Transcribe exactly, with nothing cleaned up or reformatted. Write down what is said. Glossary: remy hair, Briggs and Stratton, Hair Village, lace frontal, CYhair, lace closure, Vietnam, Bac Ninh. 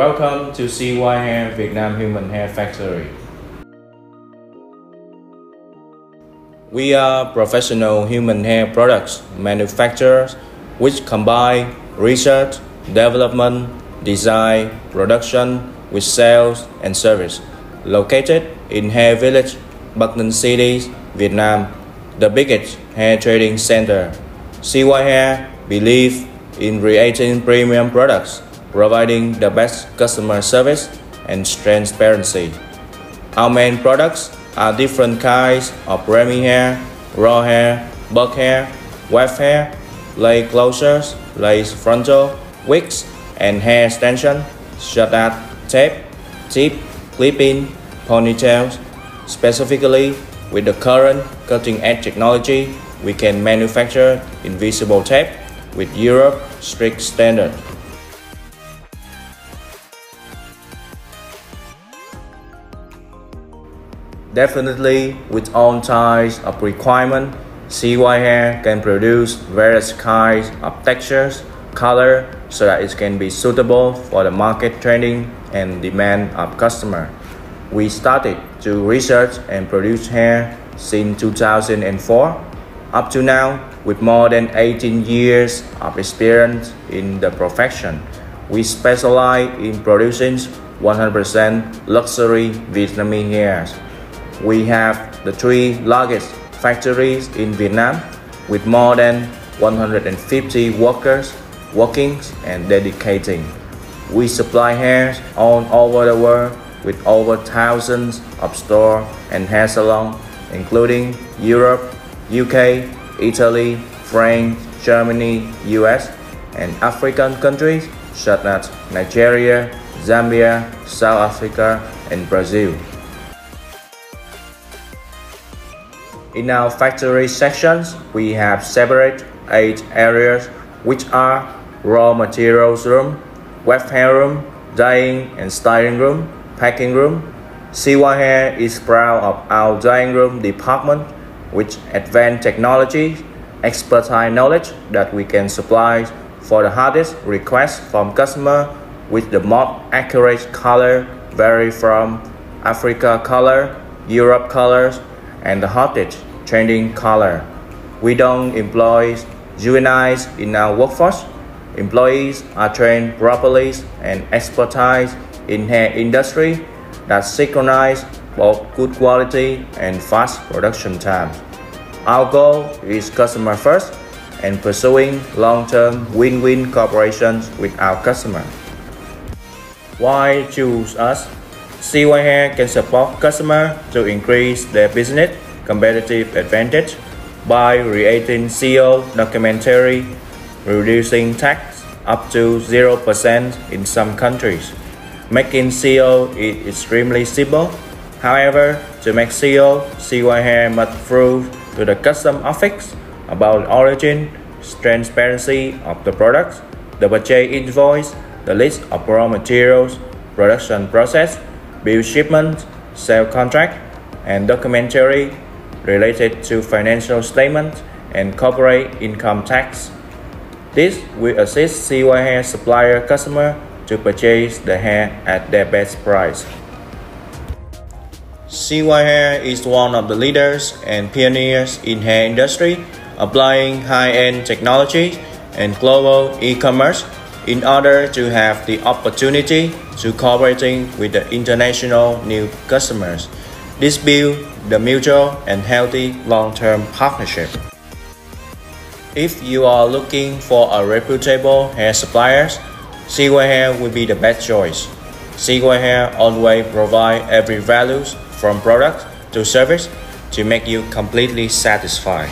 Welcome to CYhair Vietnam Human Hair Factory. We are professional human hair products manufacturers which combine research, development, design, production with sales and service. Located in Hair Village, Bac Ninh City, Vietnam, the biggest hair trading center, CYhair believes in creating premium products, providing the best customer service and transparency. Our main products are different kinds of remy hair, raw hair, Bac hair, wave hair, lace closures, lace frontal, wigs, and hair extension such as tape, tip, clip-in, ponytails. Specifically, with the current cutting-edge technology, we can manufacture invisible tape with Europe's strict standard. Definitely, with all types of requirement, CYhair can produce various kinds of textures, color, so that it can be suitable for the market trending and demand of customer. We started to research and produce hair since two thousand four. Up to now, with more than eighteen years of experience in the profession, we specialize in producing one hundred percent luxury Vietnamese hairs. We have the three largest factories in Vietnam with more than one hundred fifty workers working and dedicating. We supply hairs all over the world with over thousands of stores and hair salons, including Europe, U K, Italy, France, Germany, U S, and African countries such as Nigeria, Zambia, South Africa, and Brazil. In our factory sections, we have separate eight areas, which are raw materials room, wave hair room, dyeing and styling room, packing room. CYhair is proud of our dyeing room department, which advanced technology, expertise knowledge that we can supply for the hardest requests from customer with the most accurate color, vary from Africa color, Europe colors, and the hottest trending color. We don't employ juveniles in our workforce. Employees are trained properly and expertise in hair industry that synchronize both good quality and fast production times. Our goal is customer first and pursuing long-term win-win cooperations with our customer. Why choose us? CYhair can support customers to increase their business competitive advantage by creating C E O documentary, reducing tax up to zero percent in some countries. Making C E O is extremely simple. However, to make C E O, CYhair must prove to the custom office about the origin, transparency of the products, the purchase invoice, the list of raw materials, production process, bill shipment, sale contract, and documentary related to financial statement and corporate income tax. This will assist CYhair supplier customer to purchase the hair at their best price. CYhair is one of the leaders and pioneers in hair industry, applying high-end technology and global e-commerce in order to have the opportunity to cooperating with the international new customers. This builds the mutual and healthy long-term partnership. If you are looking for a reputable hair supplier, CYhair will be the best choice. CYhair always provides every value from product to service to make you completely satisfied.